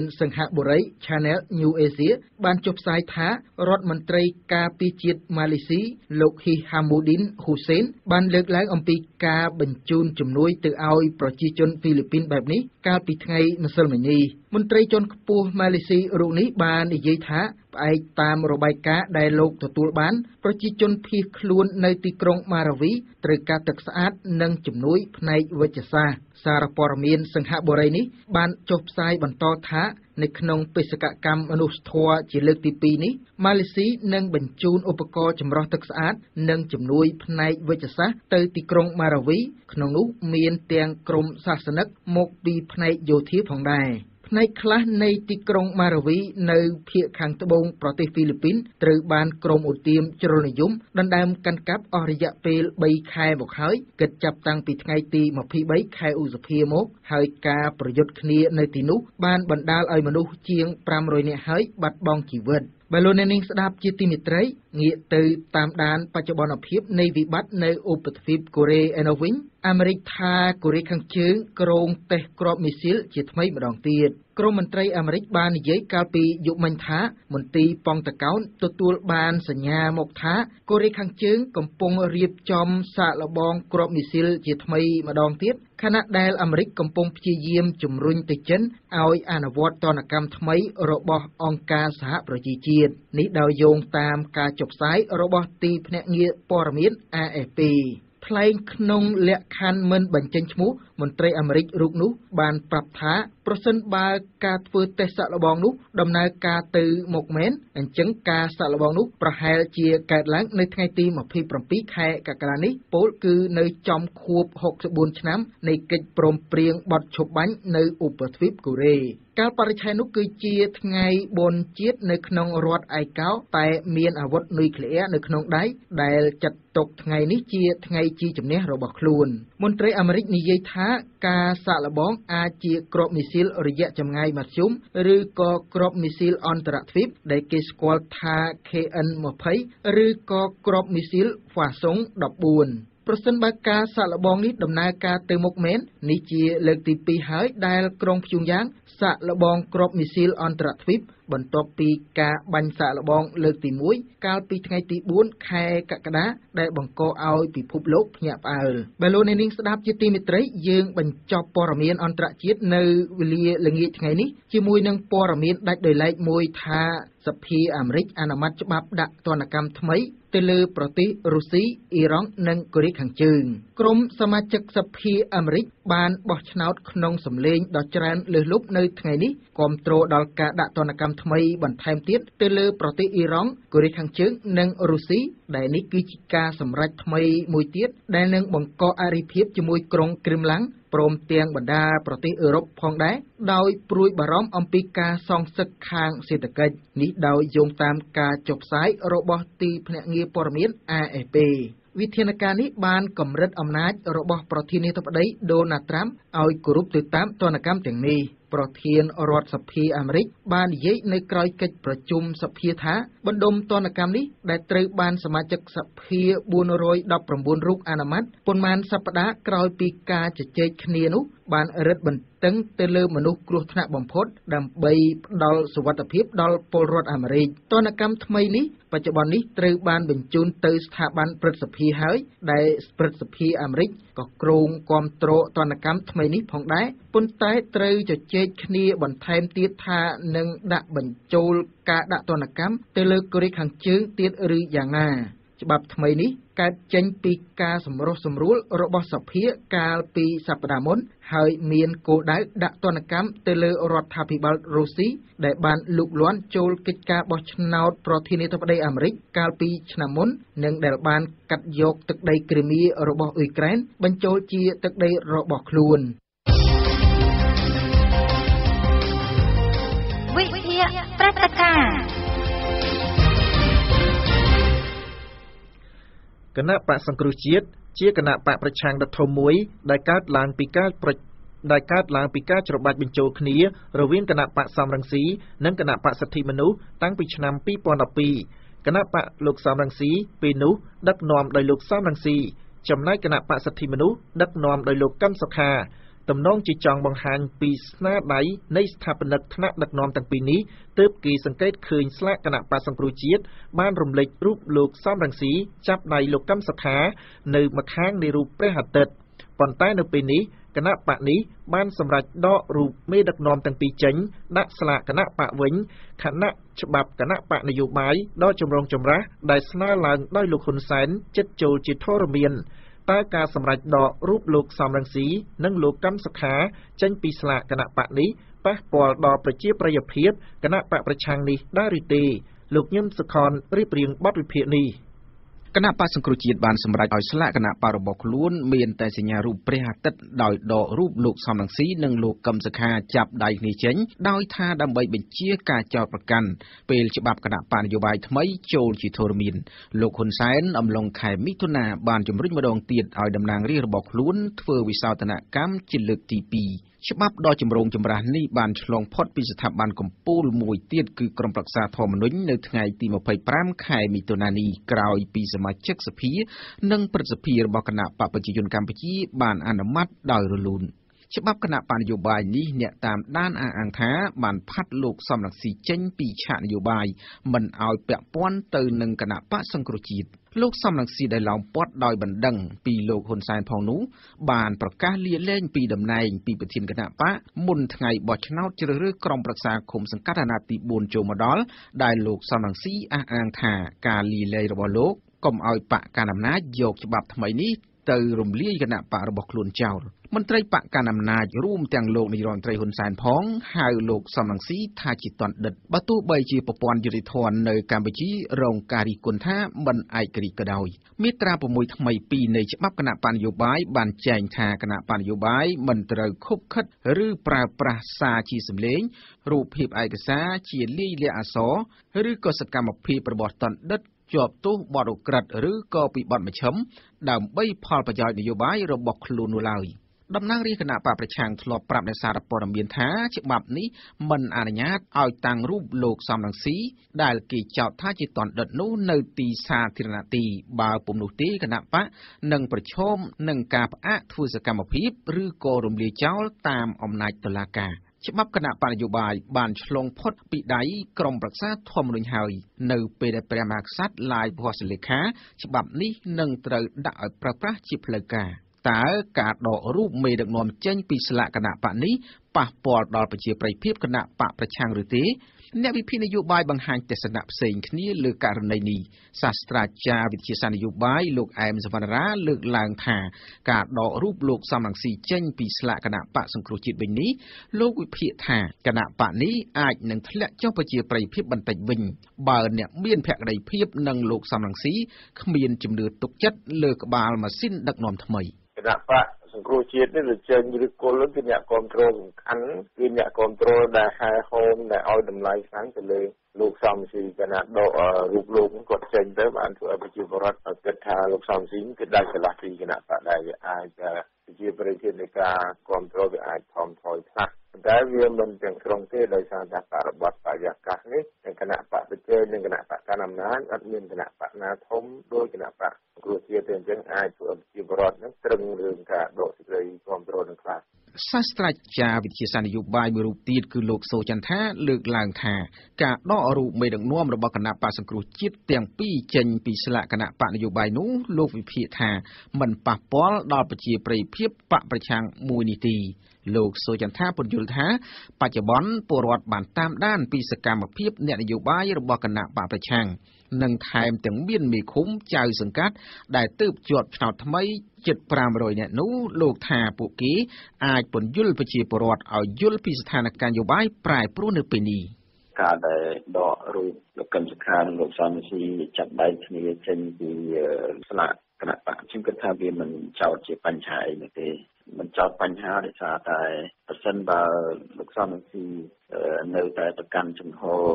នសង្ហបុរី Channel New Asia បានចុះផ្សាយថារដ្ឋមន្ត្រីការពារជាតិម៉ាឡេស៊ីលោកហ៊ីហាមូឌីនហ៊ូសេនបានលើកឡើងអំពីការបញ្ជូនជំនួយទៅឲ្យប្រជាជនហ្វីលីពីនបែបនេះ កាលពីថ្ងៃម្សិលមិញនេះមន្ត្រីជាន់ខ្ពស់ម៉ាឡេស៊ីរូបនេះបាននិយាយថាផ្អែកតាមរបាយការណ៍ដែលលោកទទួលបានប្រជាជនភៀសខ្លួននៅទីក្រុងម៉ារាវីត្រូវការទឹកស្អាតនិងជំនួយផ្នែកវិទ្យាសាស្ត្រសារព័ត៌មានសង្ហបុរីនេះបានចុះផ្សាយបន្តថានៅក្នុងបេសកកម្មមនុស្សធម៌ជាលើកទី2នេះម៉ាឡេស៊ីនឹងបញ្ជូនឧបករណ៍ចម្រោះទឹកស្អាតនិងជំនួយផ្នែកវិទ្យាសាស្ត្រទៅទីក្រុងម៉ារាវីក្នុងនោះមានទាំងក្រុមសាសនិកមកពីផ្នែកយោធាផងដែរផ្នែកខ្លះនៃទីក្រុងម៉ារាវីនៅភាគខាងត្បូងប្រទេសហ្វីលីពីនត្រូវបានក្រុមឧទាមជ្រុលនិយមដណ្ដើមកាន់កាប់អស់រយៈពេល3ខែមកហើយគិតចាប់តាំងពីថ្ងៃទី23ខែឧសភាមកហើយការប្រយុទ្ធគ្នានៅទីនោះបានបណ្ដាលឲ្យមនុស្សជាង500នាក់ហើយបាត់បង់ជីវិតបើលោកអ្នកនាងស្ដាប់ជាទីមេត្រីងាកទៅតាមដានបច្ចុប្បន្នភាពនៃវិបត្តិនៅឧបទ្វីបកូរ៉េឯនោះវិញអាមេរិកថាកូរ៉េខាងជើងក្រុងតេសគ្រាប់មីស៊ីលជាថ្មីម្ដងទៀតក្រមមន្ត្រីអាមេរិកបាននិយាយកាលពីយប់មិញថាមន្ទីរប៉ងតាកោនទទួលបានសញ្ញាមកថាកូរ៉េខាងជើងកំពុងរៀបចំសាកល្បងគ្រាប់មីស៊ីលជាថ្មីម្ដងទៀតខណៈដែលអាមេរិកកំពុងព្យាយាមជំរុញទៅចិនឲ្យអនុវត្តទណ្ឌកម្មថ្មីរបស់អង្គការសហប្រជាជាតិនេះដោយយោងតាមការចុះផ្សាយរបស់ទីភ្នាក់ងារព័ត៌មាន AFPផ្លែងក្នុងលក្ខខណ្ឌមិនបញ្ចេញឈ្មោះមន្ត្រីអាមេរិករូបនោះបានប្រាប់ថាប្រសិនបើការធ្វើតេស្តសាកល្បងនោះដំណើរការទៅមកមែនអញ្ចឹងការសាកល្បងនោះប្រហែលជាកើតឡើងនៅថ្ងៃទី27ខែកក្កដានេះពលគឺនៅចំខួប64ឆ្នាំនៃកិច្ចព្រមព្រៀងបត់ឈប់បាញ់នៅឧបទ្វីបកូរ៉េកាលបរិច្ឆេទនោះគឺជាថ្ងៃបុណ្យជាតិនៅក្នុងរដ្ឋឯកោតែមានអាវុធនុយក្លេអ៊ែរនៅក្នុងដៃដែលចាត់ទុកថ្ងៃនេះជាថ្ងៃជាជំនះរបស់ខ្លួនមន្ត្រីអាមេរិកនិយាយថាការសាកល្បងអាចជាគ្រាប់មីស៊ីលរយៈចម្ងាយមធ្យមឬក៏គ្រាប់មីស៊ីលអន្តរទ្វីបដែលគេស្គាល់ថា KN-20 ឬក៏គ្រាប់មីស៊ីល Hwasong 14ប្រសិនបើការសាកល្បងនេះដំណើរការទៅមុខមែននេះជាលើកទី2ហើយដែលក្រុងព្យុងយ៉ាងសាកល្បងគ្រាប់មីស៊ីលអន្តរទ្វីបបន្ទាប់ពីការបាញ់សាកល្បងលើកទី1កាលពីថ្ងៃទី4ខែកក្កដាដែលបង្កឲ្យពិភពលោកភ្ញាក់ផ្អើលបើលោកអ្នកនាងស្ដាប់ជាទីមេត្រីយើងបញ្ចប់ព័ត៌មានអន្តរជាតិនៅវេលាល្ងាចថ្ងៃនេះជាមួយនឹងព័ត៌មានដាច់ដោយឡែកមួយថាសភាអាមេរិកអនុម័តច្បាប់ដាក់ទណ្ឌកម្មថ្មីទៅលើប្រទេសរុស្ស៊ីអ៊ីរ៉ង់និងកូរ៉េខាងជើងក្រុមសមាជិកសភាអាមេរិកបានបោះឆ្នោតក្នុងសម្លេងដ៏ច្រើនលើសលប់នៅថ្ងៃនេះគាំទ្រដល់ការដាក់ទណ្ឌកម្មថ្មីបន្ថែមទៀតទៅលើប្រទេសអ៊ីរ៉ង់កូរ៉េខាងជើងនិងរុស្ស៊ីដែលនេះគឺជាការសម្រេចថ្មីមួយទៀតដែលនឹងបង្កអរិភាពជាមួយក្រុងគ្រីមឡាំងព្រមទាំងបណ្ដាប្រទេសអឺរ៉ុបផងដែរដោយព្រួយបារម្ភអំពីការសងសឹកខាងសេដ្ឋកិច្ចនេះដោយយោងតាមការចុះផ្សាយរបស់ទីភ្នាក់ងារព័ត៌មាន AFPវិធានការនេះបានកម្រិតអំណាចរបស់ប្រធានាធិបតីដូណាល់ត្រាំឲ្យគោរពទៅតាមទណ្ឌកម្មទាំងនេះប្រធានរដ្ឋសភាអាមេរិកបាននិយាយនៅក្រោយកិច្ចប្រជុំសភាថាបណ្ដុំទណ្ឌកម្មនេះដែលត្រូវបានសមាជិកសភា419រូបអនុម័តប៉ុន្មានសប្ដាហ៍ក្រោយពីការជជែកគ្នានោះបានរឹតបន្តឹងទៅលើមនុស្សគ្រោះថ្នាក់បំផុតដើម្បីផ្ដល់សុវត្ថិភាពដល់ពលរដ្ឋអាមេរិកទណ្ឌកម្មថ្មីនេះបច្ចុប្បន្ននេះត្រូវបានបញ្ជូនទៅស្ថាប័នព្រឹទ្ធសភាហើយដែលព្រឹទ្ធសភាអាមេរិកក៏គ្រោងគាំទ្រទណ្ឌកម្មថ្មីនេះផងដែរប៉ុន្តែត្រូវជជែកគ្នាបន្ថែមទៀតថានឹងដាក់បញ្ចូលការដាក់ទណ្ឌកម្មទៅលើកូរ៉េខាងជើងទៀតឬយ៉ាងណាច្បាប់ថ្មីនេះកើតចេញពីការសម្រុះសម្រួលរបស់សភាកាលពីសប្តាហ៍មុនហើយមានគោលដៅដាក់ទណ្ឌកម្មទៅលើរដ្ឋាភិបាលរុស្ស៊ីដែលបានលូកលាន់ចូលកិច្ចការបោះឆ្នោតប្រធានាធិបតីអាមេរិកកាលពីឆ្នាំមុននិងដែលបានកាត់យកទឹកដីគ្រីមៀរបស់អ៊ុយក្រែនបញ្ចូលជាទឹកដីរបស់ខ្លួនវិភាគព្រឹត្តិការណ៍គណៈបកសង្គ្រោះជាតិជាគណៈបកប្រឆាំងដ៏ធំមួយដែលកើតឡើងពីការច្របាច់បញ្ចូលគ្នារវាងគណៈបកសំរងស៊ីនិងគណៈបកសិទ្ធិមនុស្សតាំងពីឆ្នាំ2012គណៈបកលោកសំរងស៊ីពេលនោះដឹកនាំដោយលោកសំរងស៊ីចំណែកគណៈបកសិទ្ធិមនុស្សដឹកនាំដោយលោកកឹមសុខាទំនងជាចង់បង្ហាញពីស្នាដៃនៃស្ថាបនិកថ្នាក់ដឹកនាំទាំងពីរនេះទើបគេសង្កេតឃើញស្លាកគណៈបក្សសង្គ្រោះជាតិបានរំលេចរូបលោកសំរងស៊ីចាប់ដៃលោកកឹមសុខានៅម្ខាងនៃរូបព្រះអាទិត្យប៉ុន្តែនៅពេលនេះ គណៈបកនេះបានសម្រេចដករូបមេដឹកនាំទាំងពីរចេញដាក់ស្លាកគណៈបកវិញខណៈច្បាប់គណៈបកនយោបាយដល់ជំរងចម្រាស់ដែលស្លាឡើងដោយលោកហ៊ុនសែនចិត្តចូលជាធរមានតើការសម្រេចដករូបលោកសំរងស៊ីនិងលោកកម្មសខាចេញពីស្លាកគណៈបកនេះប៉ះពាល់ដល់ប្រជាប្រិយភាពគណៈបកប្រឆាំងនេះដែរឬទេលោកញឹមសុខនរីព្រៀងបទវិភាគនេះ គណៈបកសង្គ្រោះជាតិបានសម្រេចឲ្យស្លាកគណៈបករបស់ខ្លួនមានតែសញ្ញារូបព្រះអាទិត្យដោយដករូបលោកសំរងស៊ីនិងលោកកឹមសុខាចាប់ដៃគ្នាចេញដោយថាដើម្បីបញ្ជាការចោទប្រកាន់ពេលច្បាប់គណៈបកនយោបាយថ្មីចូលជាធរមានលោកហ៊ុនសែនអំឡុងខែមិថុនបានជំរុញម្ដងទៀតឲ្យតំណាងរាស្ត្ររបស់ខ្លួនធ្វើវិសោធនកម្មជ្រលឹកទី 2 ច្បាប់ដ៏ចម្រូងចម្រាសនេះបានឆ្លងផុតពីស្ថាប័នកំពូលមួយទៀតគឺក្រុមប្រឹក្សាធម្មនុញ្ញនៅថ្ងៃទី 25 ខែមិថុនានេះក្រោយពីសមាជិកសភានិងព្រឹទ្ធសភារបស់គណៈបព្វជិជនកម្ពុជាបានអនុម័តដោយរលូន ច្បាប់គណៈបកនយោបាយនេះអ្នកតាមដានអះអាងថាបានផាត់លោកសំរងស៊ីចេញពីឆាកនយោបាយមិនឲ្យពាក់ព័ន្ធទៅនឹងគណៈបកសង្គ្រោះជាតិលោកសំរងស៊ីដែលឡោមព័ទ្ធដោយបណ្ដឹងពីលោកហ៊ុនសែនផងនោះបានប្រកាសលាលែងពីតំណែងពីប្រធានគណៈបកមុនថ្ងៃបោះឆ្នោតជ្រើសរើសក្រុមប្រឹក្សាឃុំសង្កាត់អាណត្តិទី 4 ចូលមកដល់ដែលលោកសំរងស៊ីអះអាងថាការលាលែងរបស់លោក កុំឲ្យបកកណ្ដាលអំណាចរួមទាំងលោកនាយរដ្ឋមន្ត្រីហ៊ុនសែនផងហៅលោកសំរងស៊ីថាជាតណ្ឌិតបើទោះបីជាប្រព័ន្ធយុតិធធននៅកម្ពុជារងការរិះគន់ថាមិនឯករាជ្យក៏ដោយមេត្រា 6 ជាប់ទោសបទឧក្រិដ្ឋឬក៏ពីបទមជ្ឈិមដើម្បីផលប្រយោជន៍នយោបាយរបស់ខ្លួននោះឡើយ ដំណើររាជគណៈបកប្រឆាំងធ្លាប់ប្រាប់អ្នកសារព័ត៌មានថាច្បាប់នេះមិនអនុញ្ញាតឲ្យតាំងរូបលោកសំរងស៊ីដែលគេចោទថាជាតណ្ឌិតនោះនៅទីសាធារណៈទីបើពុំនោះទេគណៈបកនឹងប្រឈមនឹងការផ្អាកធ្វើសកម្មភាពឬក៏រំលាយចោលតាមអំណាចតុលាការ ច្បាប់នេះនឹងត្រូវដាក់ឲ្យប្រើប្រាស់ជាផ្លូវការតើការដករូបមេដឹកនាំចេញពីស្លាកគណៈបកសង្គ្រោះជាតិវិញនេះលោកវិភាគថាគណៈបកនេះអាចនឹងធ្លាក់ចុះប្រជាប្រិយភាពបន្តិចវិញបើអ្នកមានភក្ដីភាពនឹងលោកសំរងស៊ីគ្មានចំនួនទុកចិត្តលើក្បាលម៉ាស៊ីនដឹកនាំថ្មីគណៈបក សង្គ្រោះជាតិនេះនឹងចេញឬគល់ទៅអ្នកគ្រប់គ្រងសំខាន់គឺអ្នកគ្រប់គ្រងដែលហៅហោមដែលឲ្យតម្លៃស្រាំទៅលើលោកសំរងស៊ីគណៈដករូបលោកគាត់ចេញទៅបានធ្វើឲ្យប្រជាពលរដ្ឋប្រកបថាលោកសំរងស៊ីគឺដាច់ចល័តពីគណៈបកដែរអាចជាប្រជាប្រិយភាពនៃការគ្រប់គ្រងវាអាចថមថយខ្លះតែវាមិនទាំងក្រុមទេដោយសារតែបរិបទបរិយាកាសនេះគណៈបកប្រជែងនិងគណៈបកកណ្ដាលអំណាចអត់មានគណៈបកណាធំដូចគណៈបក សាស្ត្រាចារ្យវិទ្យាសាស្ត្រនយោបាយលោកអែមសវណ្ណារាលើកឡើងថាការដករូបមេដឹកនាំរបស់គណៈបកសង្គ្រោះជាតិទាំងពីរចេញពីស្លាកគណៈបកនយោបាយនោះលោកវិភាគថា លោកសូចន្ទថាបញ្យល់ថាបច្ចុប្បន្នពលរដ្ឋបានតាមដានពីសកម្មភាពអ្នកនយោបាយរបស់គណៈបកប្រឆាំងនិងថែមទាំងមានមេឃុំចៅសង្កាត់ដែលទើបជាប់ឆ្នោតថ្មីជិត 500 នាក់នោះលោកថាពួកគេអាចពន្យល់ប្រជាពលរដ្ឋឲ្យយល់ពីស្ថានភាពនយោបាយប្រែប្រួលនៅពេលនេះ ការដែលដករូបលោកកឹមសុខាលោកសាមស៊ីចាប់ដៃគ្នាចេញពីស្លាកគណៈបកខ្ញុំគិតថាវាមិនចោទជាបញ្ហាអីនោះទេ มันចោទបញ្ហាដោយសារតែប្រសិនបើលោកសំរងស៊ីនៅតែប្រកាន់ជំហរ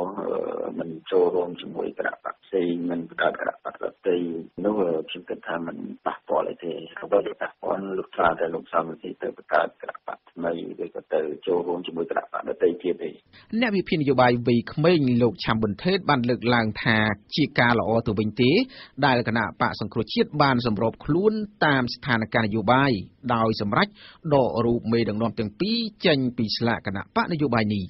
មិនចូលរួមជាមួយគណៈបកផ្សេងមិនប្រកាសគណៈបកប្រទៃនោះខ្ញុំគិតថាมันប៉ះពាល់ទេ ដករូបមេដឹកនាំទាំងពីរចេញពីស្លាកគណៈបកនយោបាយនេះ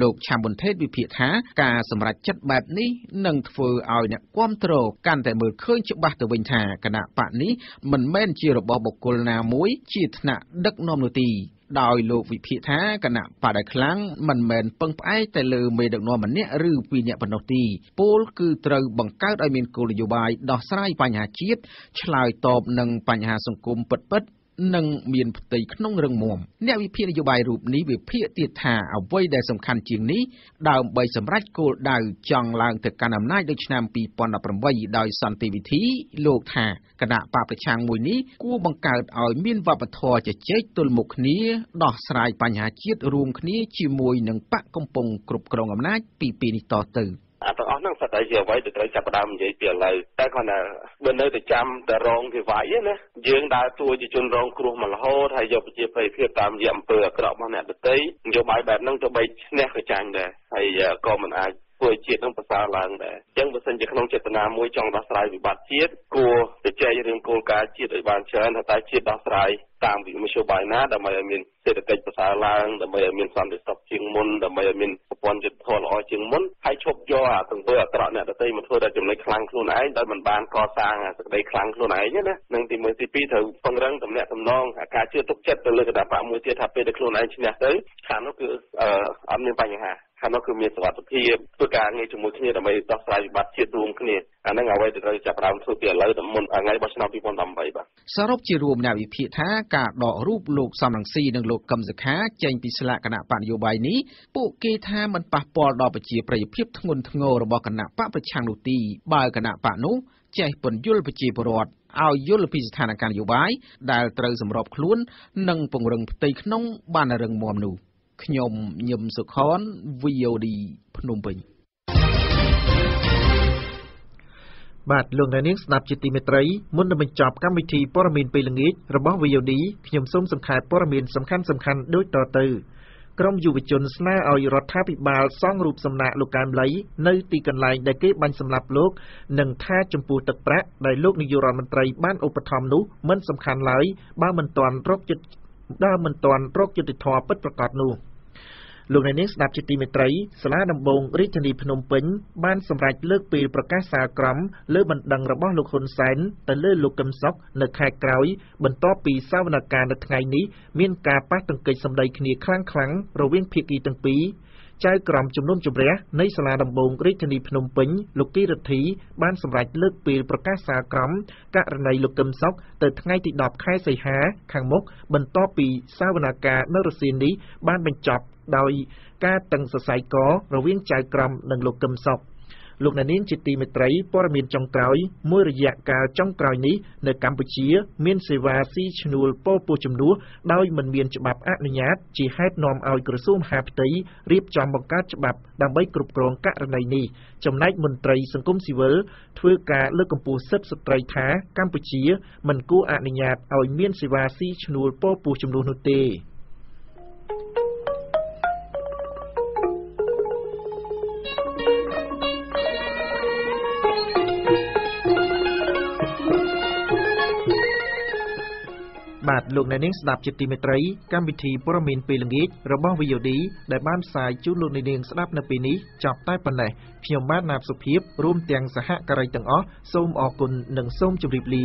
លោក ឆាម ប៊ុន ថេត វិភាគថា ការសម្រេចចិត្តបែបនេះនឹងធ្វើឲ្យអ្នកគាំទ្រកាន់តែមើលឃើញច្បាស់ទៅវិញថាគណបកនេះមិនមែនជារបស់បុគ្គលណាមួយជាថ្នាក់ដឹកនាំនោះទេដោយលោកវិភាគថាគណៈបដិខ្លាំងមិនមែនពឹងផ្អែកតែលើមេដឹកនាំម្នាក់ឬពីរអ្នកប៉ុណ្ណោះទេពលគឺត្រូវបង្កើតឲ្យមានគោលនយោបាយដោះស្រាយបញ្ហាជាតិឆ្លើយតបនឹងបញ្ហាសង្គមពិតៗនិងមានផ្ទៃក្នុងរឹងមាំអ្នកវិភាគនយោបាយរូបនេះវិភាគទៀតថាអ្វីដែលសំខាន់ជាងនេះដើម្បីសម្រេចគោលដៅចង់ឡើងទៅកាន់អំណាចដល់ឆ្នាំ2018ដោយសន្តិវិធីលោកថាគណៈបព្វប្រឆាំងមួយនេះគួរបង្កើតឲ្យមានវប្បធម៌ជជែកទល់មុខគ្នាដោះស្រាយបញ្ហាជាតិរួមគ្នាជាមួយនឹងបកកំពុងគ្រប់គ្រងអំណាចពីពេលនេះតទៅអាទាំងអស់ហ្នឹងសត្វតែជាអ្វីដែលត្រូវចាប់ផ្ដើមនិយាយពីឥឡូវតែគាត់ថាបើនៅតែចាំតែរងវិវាយណាយើងដើរតួជាជនរងគ្រោះមករហូតហើយយកប្រជាប្រិយភាពតាមរយៈអំពើអាក្រក់របស់អ្នកដទៃនយោបាយបែបហ្នឹងទៅបីឈ្នះក៏ចាញ់ដែរហើយក៏មិនអាចធ្វើជាតិនឹងប្រសើរឡើងដែរអញ្ចឹងបើសិនជាក្នុងចេតនាមួយចង់ដោះស្រាយវិបត្តិជាតិគួរតែចែករឿងគោលការណ៍ជាតិឲ្យបានច្រើនថាតើជាតិដោះស្រាយតាមវិមតិបាយណាដើម្បីឲ្យមានសេដ្ឋកិច្ចប្រសើរឡើងដើម្បីឲ្យមានសន្តិសុខជាងមុនដើម្បីឲ្យមានប្រព័ន្ធយុត្តិធម៌ល្អជាងមុនហើយឈប់យកអាទង្វើអាក្រក់អ្នកដទៃមកធ្វើតែចំណុចខ្លាំងខ្លួនឯងដោយមិនបានកសាងសេចក្តីខ្លាំងខ្លួនឯងណានឹងទី1ទី2ត្រូវពង្រឹងទំនាក់ទំនងការជឿទុកចិត្តទៅលើគណបកមួយទៀតថាពេលដែលខ្លួនឯងឈ្នះទៅខាងនោះគឺអត់មានបញ្ហាខាងនោះគឺមានសុវត្ថិភាពធ្វើការងារជាមួយគ្នាដើម្បីដោះស្រាយវិបត្តិជាតិរួមគ្នាអានឹងអ្វីដែលត្រូវចាប់ផ្ដើមធ្វើពីឥឡូវដល់មុនថ្ងៃរបស់ឆ្នាំ2018បាទសរុបជារួមអ្នកវិភាគថាការដករូបលោកសំរងស៊ីនិងលោកកឹមសុខាចេញពីស្លាកគណៈបកនយោបាយនេះពួកគេថាមិនប៉ះពាល់ដល់ប្រជាប្រិយភាពធ្ងន់ធ្ងររបស់គណៈបកប្រឆាំងនោះទេបើគណៈបកនោះចេះពន្យល់ប្រជាពលរដ្ឋឲ្យយល់ពីស្ថានភាពនយោបាយដែលត្រូវសម្របខ្លួននិងពង្រឹងផ្ទៃក្នុងបានរឹងមាំនោះខ្ញុំញឹមសុខន VOD ភ្នំពេញបាទលោកអ្នកនាងស្ដាប់ជាទីមេត្រីមុននឹងបញ្ចប់កម្មវិធីព័ត៌មានពេលល្ងាចរបស់ VOD ខ្ញុំសូមសង្ខេបព័ត៌មានសំខាន់ៗដូចតទៅក្រមយុវជនស្នើឲ្យរដ្ឋាភិបាលសង់រូបសំណាកលោកកែមលីនៅទីកន្លែងដែលគេបាញ់សម្លាប់លោកនិងថាចំពោះទឹកប្រាក់ដែលលោកនាយករដ្ឋមន្ត្រីបានឧបត្ថម្ភនោះមិនសំខាន់ឡើយបើមិនទាន់រកយុត្តិធម៌ពិតប្រាកដនោះលោកអ្នកនាងស្ដាប់ជាទីមេត្រីសាលាដំបងរាជធានីភ្នំពេញបានសម្រេចលើកពីប្រកាសសាលក្រមលើបណ្ដឹងរបស់លោកហ៊ុនសែនទៅលើលោកកឹមសុខនៅខែក្រោយបន្ទាប់ពីសវនកម្មនៅថ្ងៃនេះមានការប៉ះទង្គិចសម្ដីគ្នាខ្លាំងៗរវាងភាគីទាំងពីរចៅក្រមជំនុំជម្រះនៃសាលាដំបងរាជធានីភ្នំពេញលោកគីរិទ្ធីបានសម្រេចលើកពីប្រកាសសាលក្រមករណីលោកកឹមសុខទៅថ្ងៃទី10ខែសីហាខាងមុខបន្ទាប់ពីសវនកម្មនៅរសៀលនេះបានបញ្ចប់ដោយការតឹងសរសៃករវាងចៅក្រមនិងលោកកឹមសុខលោកអ្នកនាងជាទីមេត្រីព័ត៌មានចុងក្រោយមួយរយៈកាលចុងក្រោយនេះនៅកម្ពុជាមានសេវាស៊ីឈ្នួលពលពស់ជំនួសដោយមិនមានច្បាប់អនុញ្ញាតជាហេតុនាំឲ្យក្រសួងមហាផ្ទៃរៀបចំបង្កើតច្បាប់ដើម្បីគ្រប់គ្រងករណីនេះចំណែកមន្ត្រីសង្គមស៊ីវិលធ្វើការលើកកម្ពស់សិទ្ធិស្ត្រីថាកម្ពុជាមិនគួរអនុញ្ញាតឲ្យមានសេវាស៊ីឈ្នួលពលពស់ជំនួសនោះទេបាទលោកអ្នកនាងស្ដាប់ជាទីមេត្រីកម្មវិធីព័ត៌មានពេលល្ងាចរបស់ VOD ដែលបានផ្សាយជូនលោកអ្នកនាងស្ដាប់នៅពេលនេះចប់តែប៉ុណ្ណេះខ្ញុំបាទណាបសុភាពរួមទាំងសហការីទាំងអស់សូមអរគុណនិងសូមជម្រាបលា